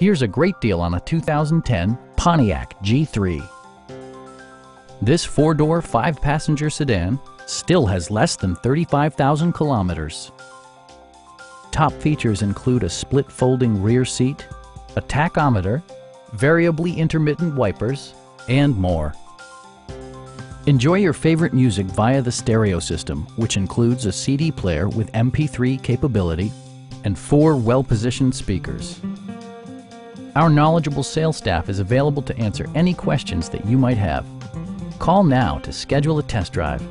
Here's a great deal on a 2010 Pontiac G3. This four-door, five-passenger sedan still has less than 35,000 kilometers. Top features include a split folding rear seat, a tachometer, variably intermittent wipers, and more. Enjoy your favorite music via the stereo system, which includes a CD player with MP3 capability and four well-positioned speakers. Our knowledgeable sales staff is available to answer any questions that you might have. Call now to schedule a test drive.